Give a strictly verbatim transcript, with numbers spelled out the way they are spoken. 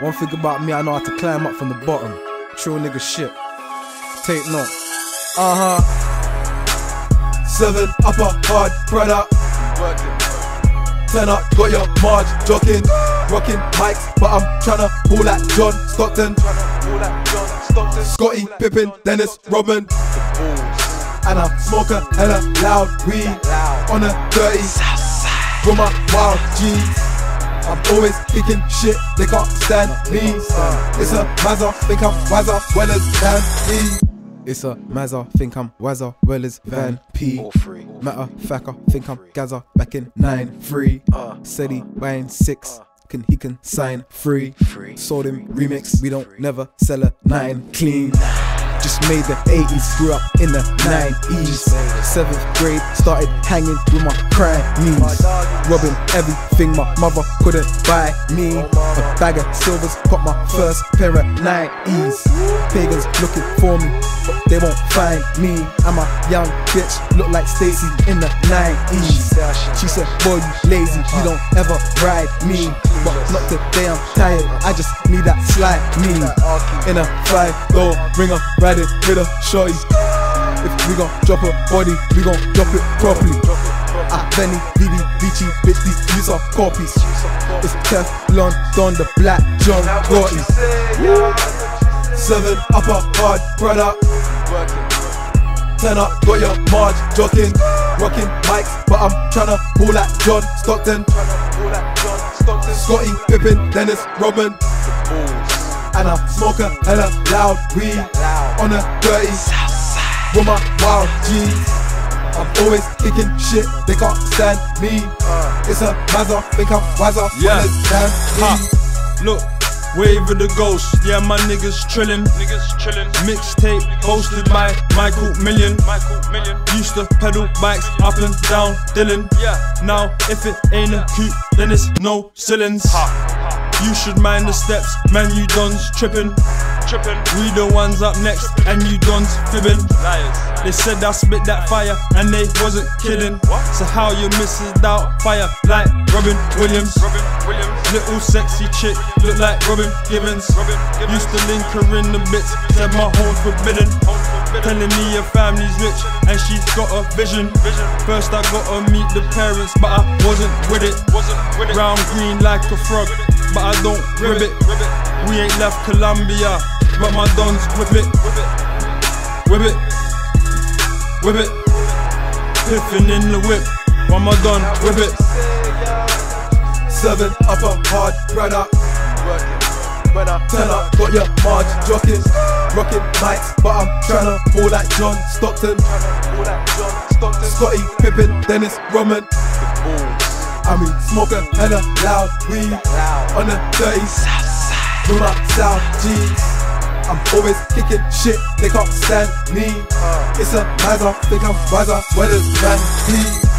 One thing about me, I know how to climb up from the bottom. True nigga shit. Take note. Uh huh. Seven upper hard, brother. Ten up, got your marge jogging. Rocking mics, but I'm tryna pull that John Stockton. Scottie Pippen, Dennis Rodman. And I'm smoking hella loud weed on a dirty Southside with my wild G's. I'm always kicking shit, they can't stand me. It's a mazza, think I'm wazza, well as Van P. It's a mazza, think I'm wazza, well as Van P. Matter fact, I think I'm Gaza, back in nine three. Said he buying six, can he can sign free. Sold him remix, we don't never sell a nine clean. Just made the eighties, grew up in the nineties. Seventh grade, started hanging with my prime knees. Robbing everything my mother couldn't buy me. A bag of silvers, got my first pair of nineties. Pagans looking for me, but they won't find me. I'm a young bitch, look like Stacy in the nineties. She said, boy, you lazy, you don't ever ride me. But not today, I'm tired, I just need that slide me. In a five-door ringer, ride it with a shorty. If we gon' drop a body, we gon' drop it properly. I Benny, D D, Vici, bitch, these dudes are copies. It's Teflon, Don, the Black John Gorty. Seven upper hard, brother. Ten up, got your marge jogging. Rocking mics, but I'm tryna pull that John Stockton. Scottie Pippen, Dennis Rodman. And I'm smoking hella loud weed on a dirty Southside with my wild G's. I'm always kicking shit, they can't stand me. It's a mazza, think I'm wazza, yeah. Huh. Look, wave of the ghost, yeah, my niggas trillin'. Niggas trillin'. Mixtape hosted by Michael Million. Michael Million. Used to pedal bikes up and down Dylan. Yeah. Now if it ain't a coupe, then it's no ceilings. Huh. You should mind the steps, man, you dons trippin'. Trippin'. We the ones up next, and you dons fibbin'. Liars. They said I spit that fire, and they wasn't kidding. What? So how you misses out fire like Robin Williams. Robin Williams. Little sexy chick, look like Robin Gibbons. Robin Gibbons. Used to link her in the bits, said my home's forbidden. Home's forbidden. Telling me your family's rich, and she's got a vision. vision. First I gotta meet the parents, but I wasn't with it. Wasn't with it. Round green like a frog, but I don't rib it. We ain't left Columbia, but my dons whip it. Whip it, whip it. Piffin in the whip, while my don whip it. Seven up a hard, brother. Turn up, got your marge jogging. Rocking mics, but I'm tryna pull that John Stockton. Scottie Pippen, Dennis Rodman. I mean, smoking hella loud weed on the dirty Southside with my South G's. I'm always kicking shit, they can't stand me. It's a mazza, think I'm wazza, well as Van P.